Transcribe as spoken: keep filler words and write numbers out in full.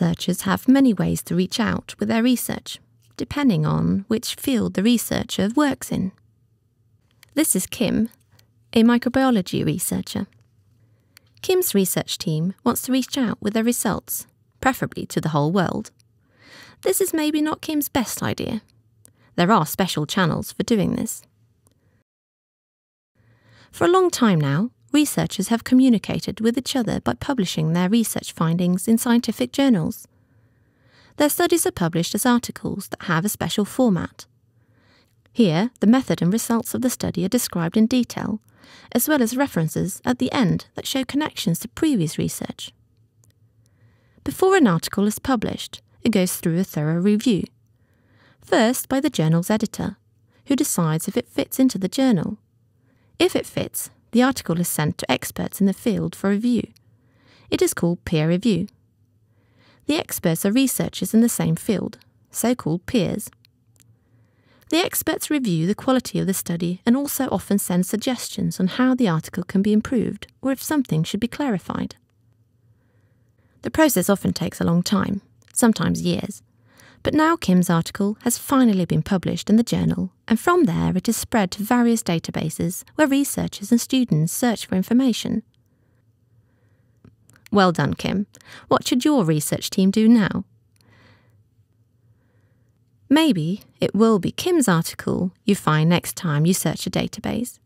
Researchers have many ways to reach out with their research, depending on which field the researcher works in. This is Kim, a microbiology researcher. Kim's research team wants to reach out with their results, preferably to the whole world. This is maybe not Kim's best idea. There are special channels for doing this. For a long time now, researchers have communicated with each other by publishing their research findings in scientific journals. Their studies are published as articles that have a special format. Here, the method and results of the study are described in detail, as well as references at the end that show connections to previous research. Before an article is published, it goes through a thorough review, first by the journal's editor, who decides if it fits into the journal. If it fits, the article is sent to experts in the field for review. It is called peer review. The experts are researchers in the same field, so-called peers. The experts review the quality of the study and also often send suggestions on how the article can be improved or if something should be clarified. The process often takes a long time, sometimes years, but now Kim's article has finally been published in the journal, and from there it is spread to various databases where researchers and students search for information. Well done, Kim. What should your research team do now? Maybe it will be Kim's article you find next time you search a database.